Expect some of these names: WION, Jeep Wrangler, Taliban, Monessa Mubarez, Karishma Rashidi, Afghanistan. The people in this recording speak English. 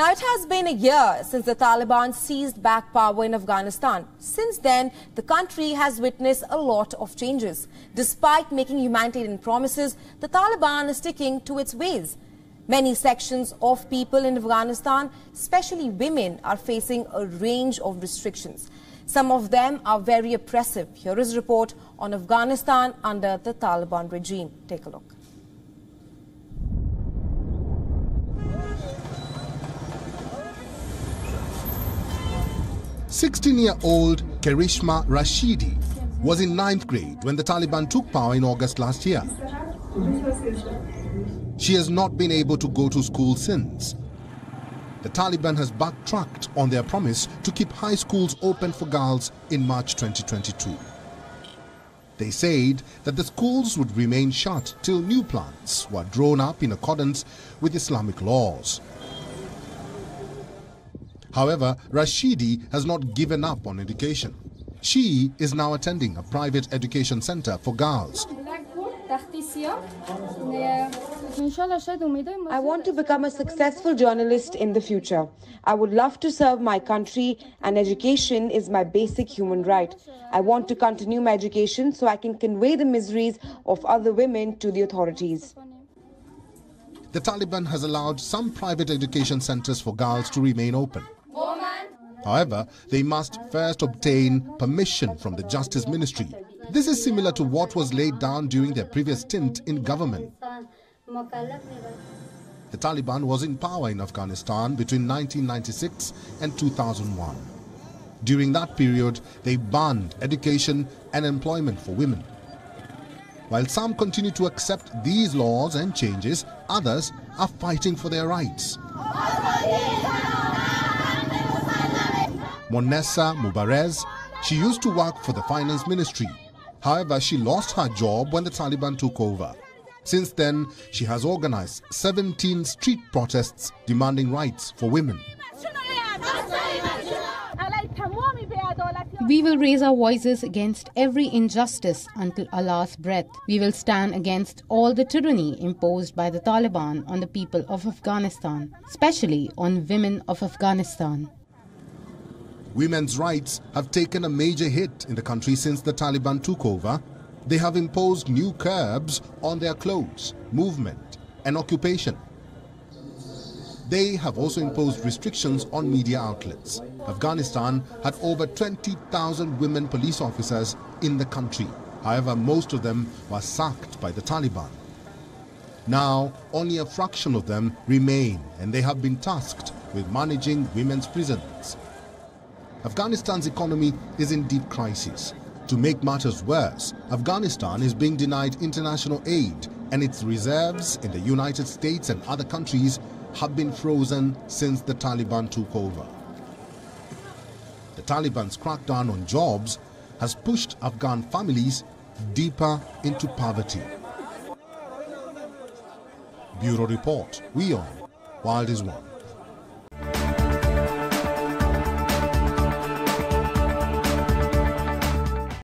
Now, it has been a year since the Taliban seized back power in Afghanistan. Since then, the country has witnessed a lot of changes. Despite making humanitarian promises, the Taliban is sticking to its ways. Many sections of people in Afghanistan, especially women, are facing a range of restrictions. Some of them are very oppressive. Here is a report on Afghanistan under the Taliban regime. Take a look. The 16-year-old Karishma Rashidi was in 9th grade when the Taliban took power in August last year. She has not been able to go to school since. The Taliban has backtracked on their promise to keep high schools open for girls in March 2022. They said that the schools would remain shut till new plans were drawn up in accordance with Islamic laws. However, Rashidi has not given up on education. She is now attending a private education center for girls. I want to become a successful journalist in the future. I would love to serve my country, and education is my basic human right. I want to continue my education so I can convey the miseries of other women to the authorities. The Taliban has allowed some private education centers for girls to remain open. However, they must first obtain permission from the Justice Ministry. This is similar to what was laid down during their previous stint in government. The Taliban was in power in Afghanistan between 1996 and 2001. During that period, they banned education and employment for women. While some continue to accept these laws and changes, others are fighting for their rights. Monessa Mubarez, she used to work for the finance ministry. However, she lost her job when the Taliban took over. Since then, she has organized 17 street protests demanding rights for women. We will raise our voices against every injustice until Allah's breath. We will stand against all the tyranny imposed by the Taliban on the people of Afghanistan, especially on women of Afghanistan. Women's rights have taken a major hit in the country since the Taliban took over. They have imposed new curbs on their clothes, movement, and occupation. They have also imposed restrictions on media outlets. Afghanistan had over 20,000 women police officers in the country. However, most of them were sacked by the Taliban. Now, only a fraction of them remain, and they have been tasked with managing women's prisons. Afghanistan's economy is in deep crisis. To make matters worse, Afghanistan is being denied international aid, and its reserves in the United States and other countries have been frozen since the Taliban took over. The Taliban's crackdown on jobs has pushed Afghan families deeper into poverty. Bureau Report, WION, World is One.